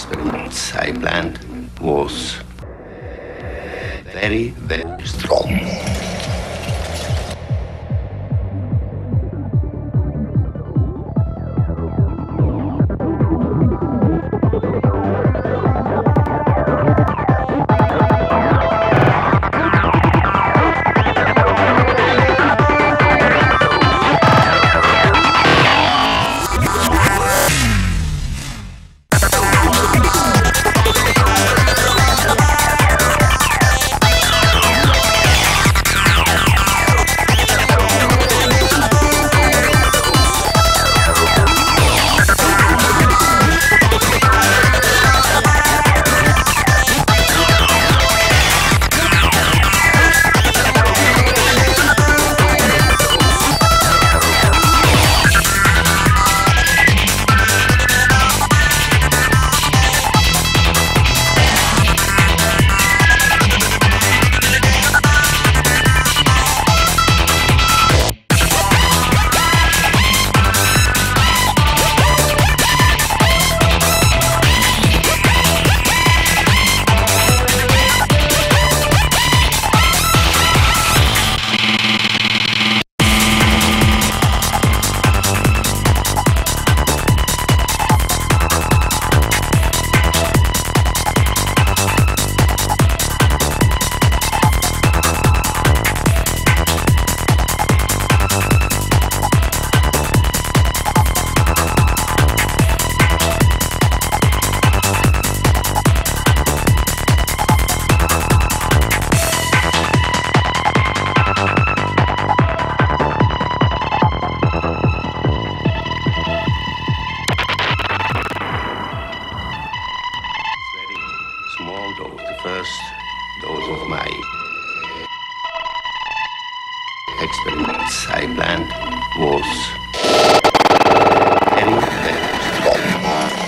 experiments I planned was very, very strong. Those of my experiments I planned was very, very strong.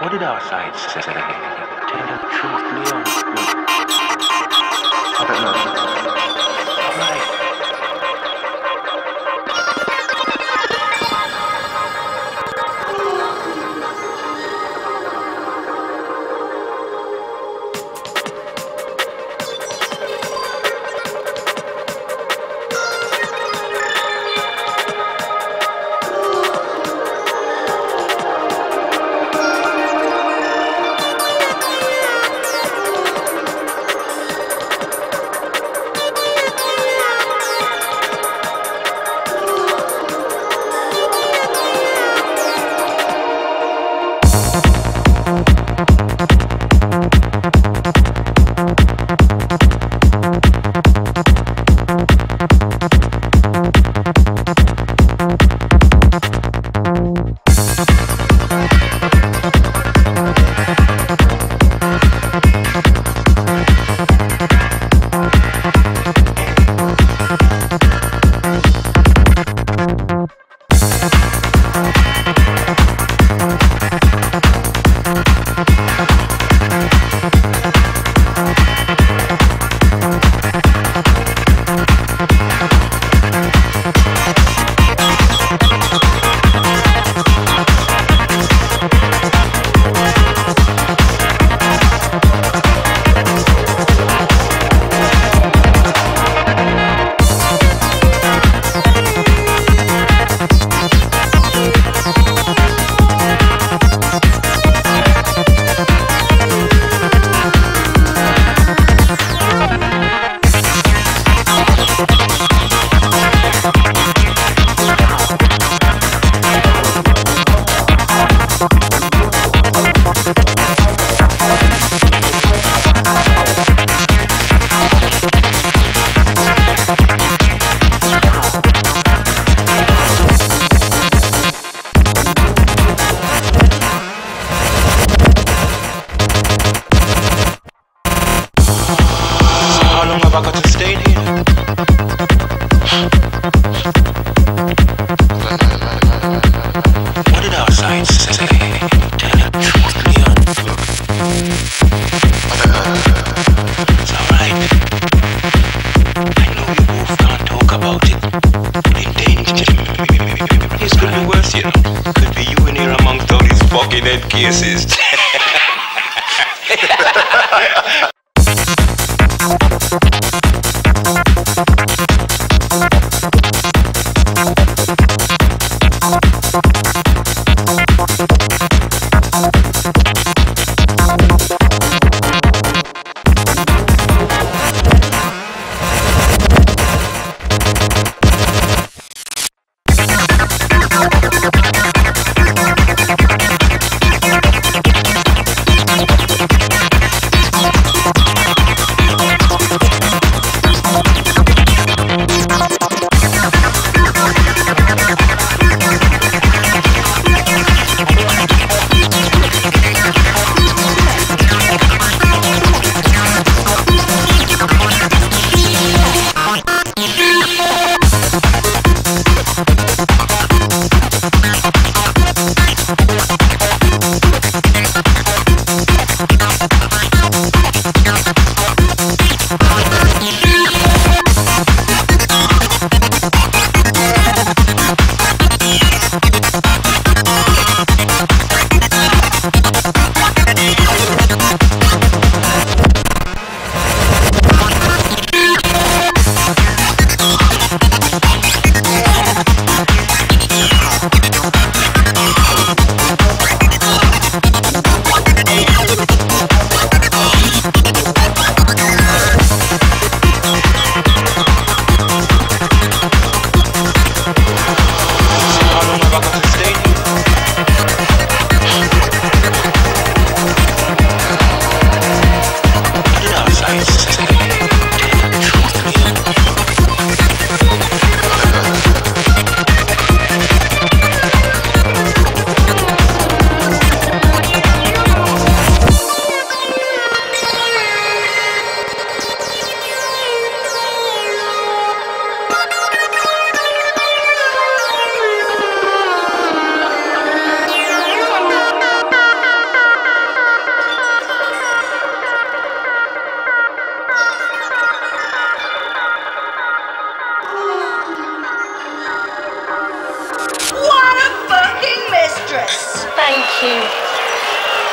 What did our sides say? Tell the truth, Leon. I don't know.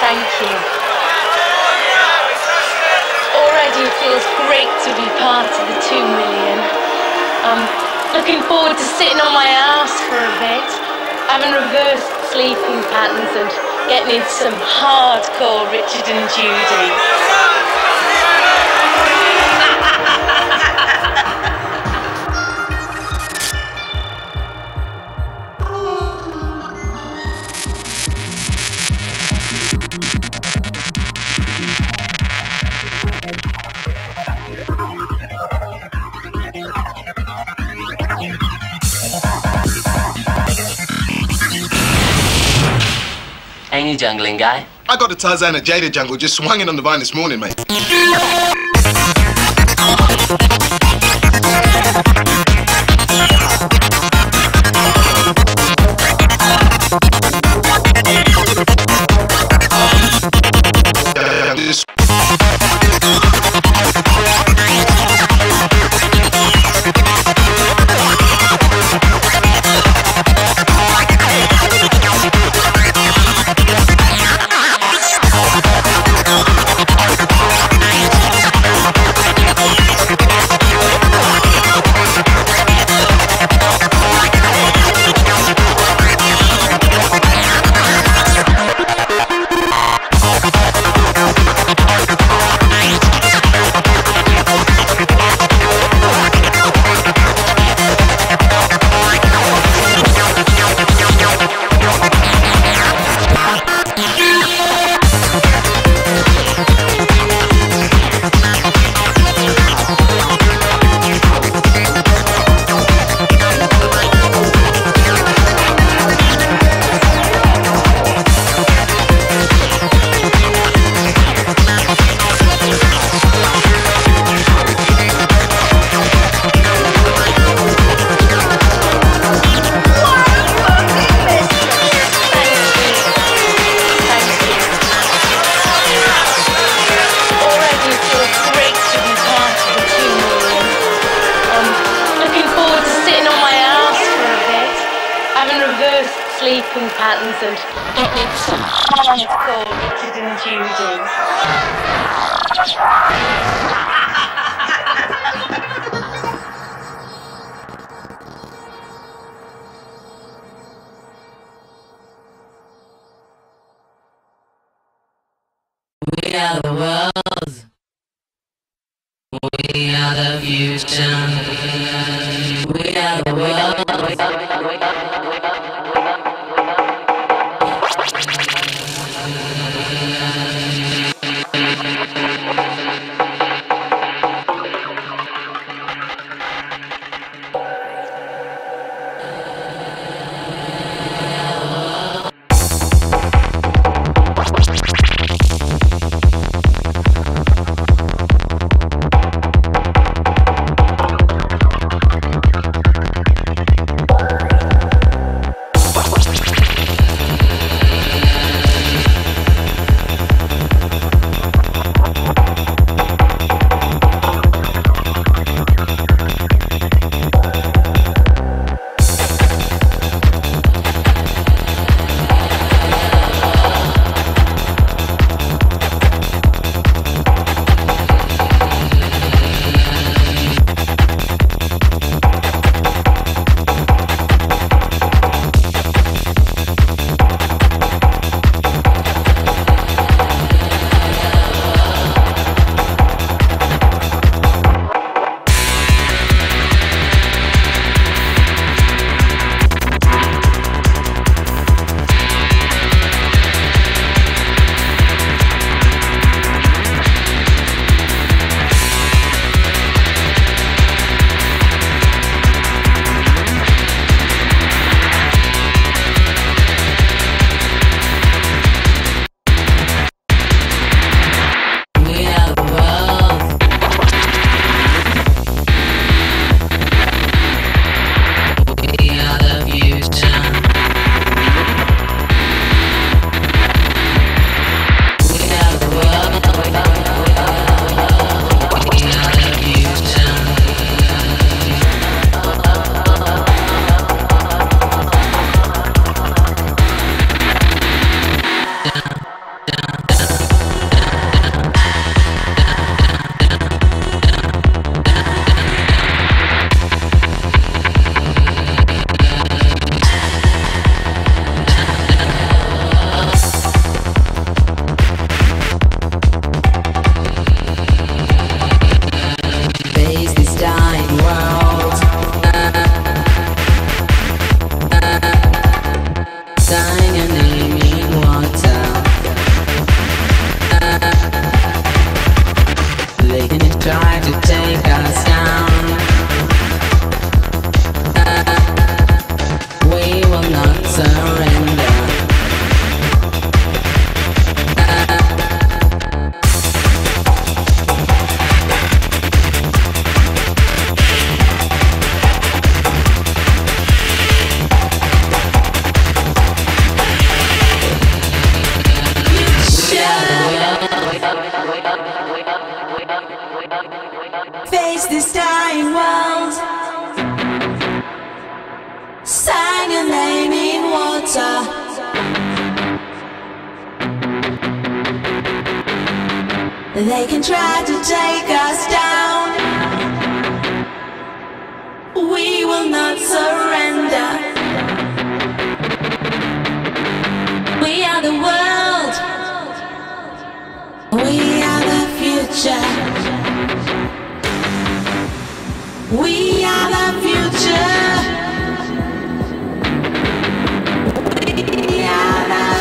Thank you. Already it feels great to be part of the 2 million. I'm looking forward to sitting on my ass for a bit, having reversed sleeping patterns and getting into some hardcore Richard and Judy. Ain't you jungling, guy? I got a Tarzan at JD-J jungle, just swung it on the vine this morning, mate. Sleeping patterns and getting into some hardcore Richard and Judy. We are the world. We are the future. We are the world. dying world, sang a name in water. They can try to take us down, we will not surrender. We are the world, we are the future. We are the future. We are the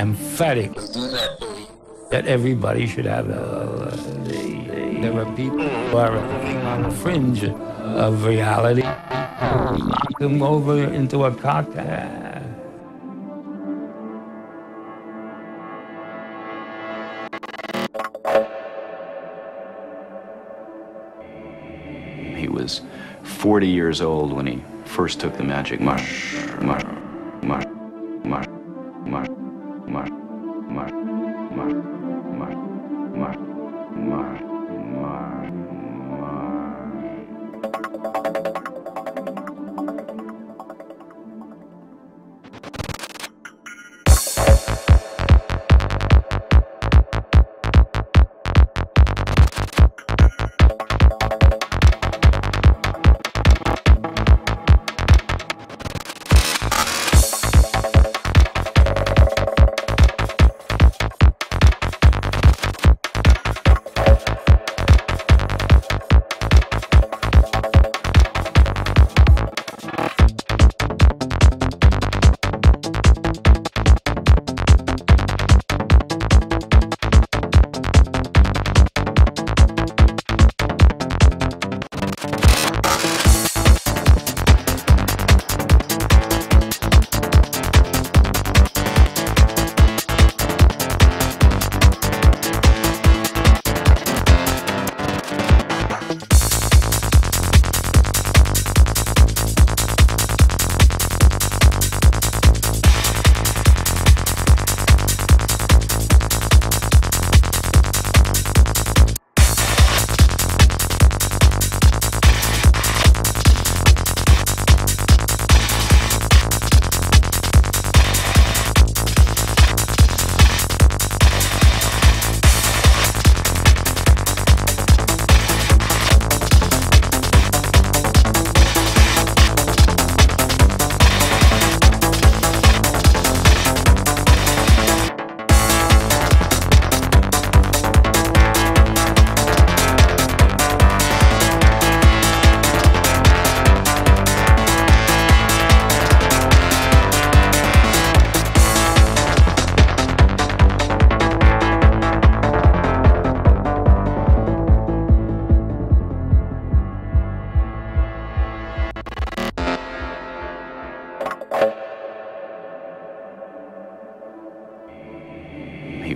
emphatic that everybody should have. There are people who are on the fringe of reality. Knock them over into a cocktail. He was 40 years old when he first took the magic He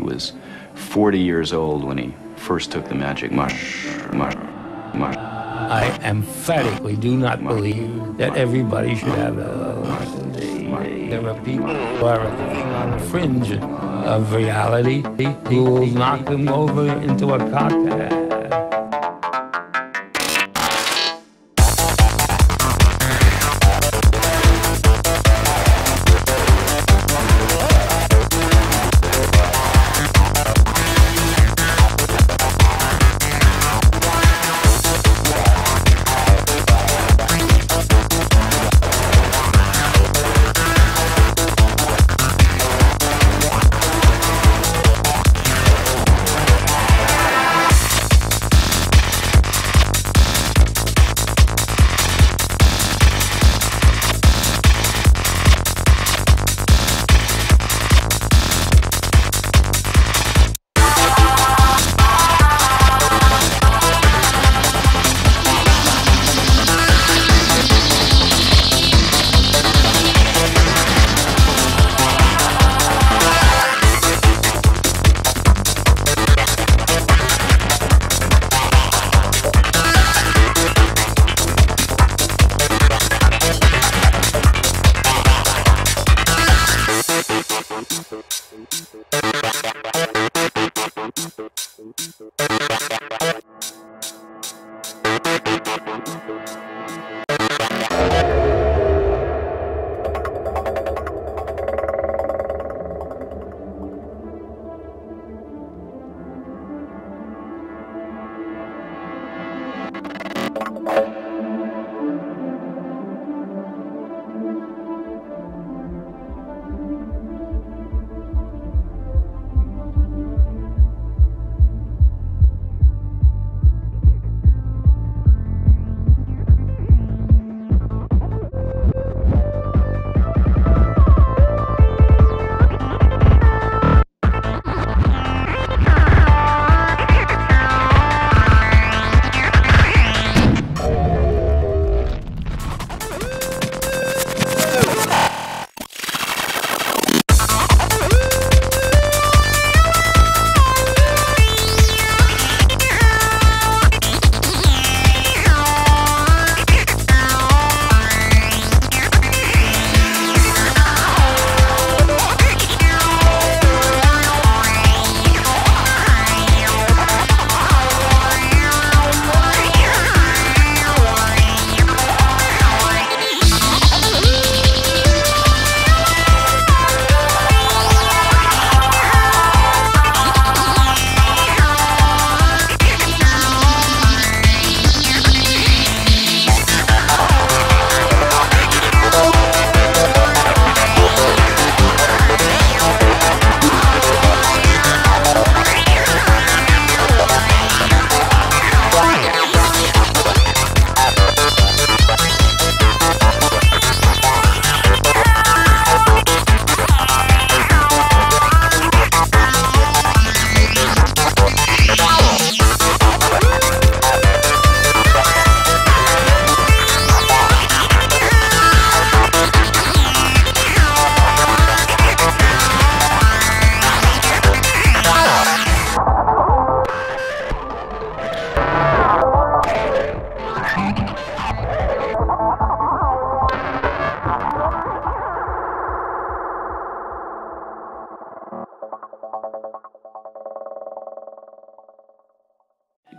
was 40 years old when he first took the magic I emphatically do not believe that everybody should have There are people who are on the fringe of reality who will knock them over into a cocktail.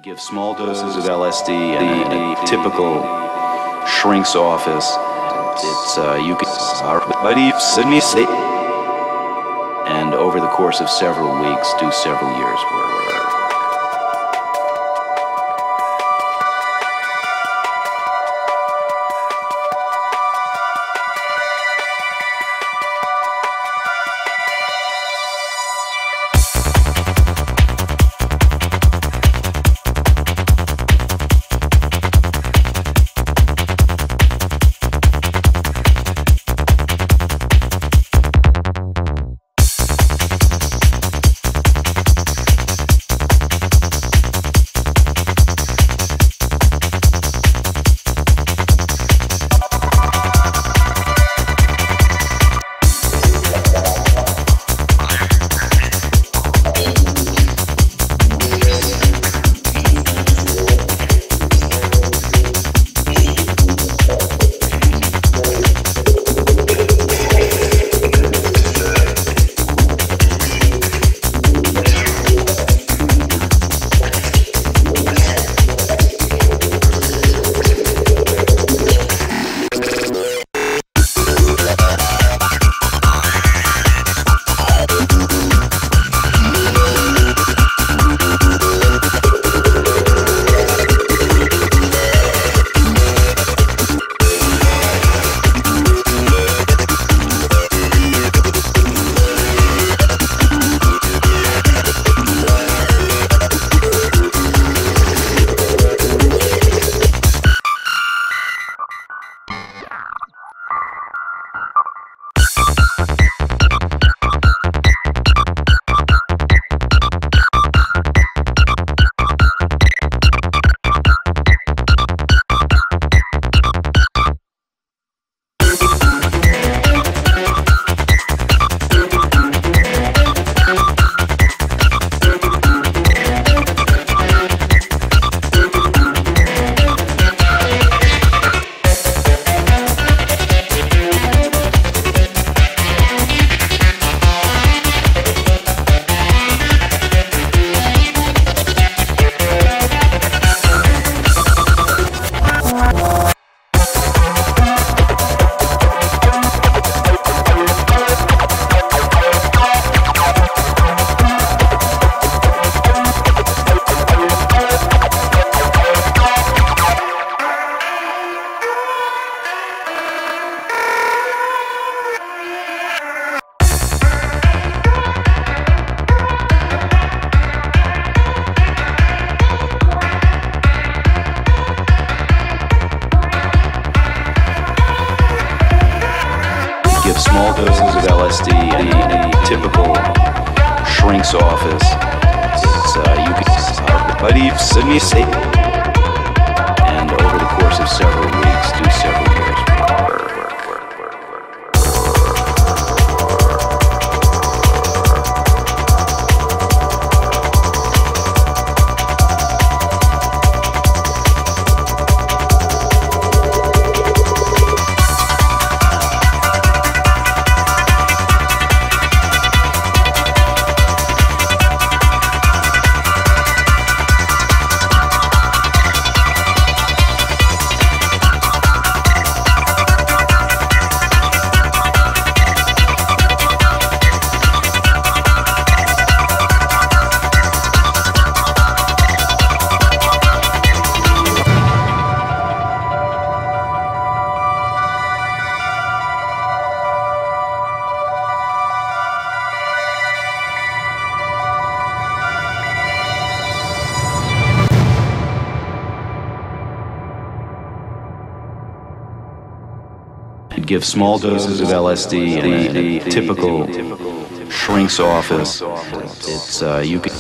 give small doses of LSD in a typical shrink's office. It's you can and over the course of several weeks do several years worth. Small doses of LSD in a typical shrink's office. It's you can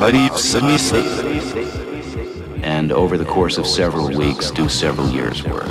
buddy send me safe, and over the course of several weeks, do several years. Give small doses of LSD in a typical shrink's office. It's you can and over the course of several weeks, do several years worth.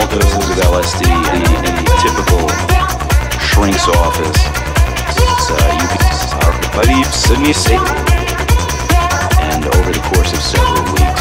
small doses of LSD in the typical shrink's office. It's, you can, our buddy Sydney Satan, and over the course of several weeks,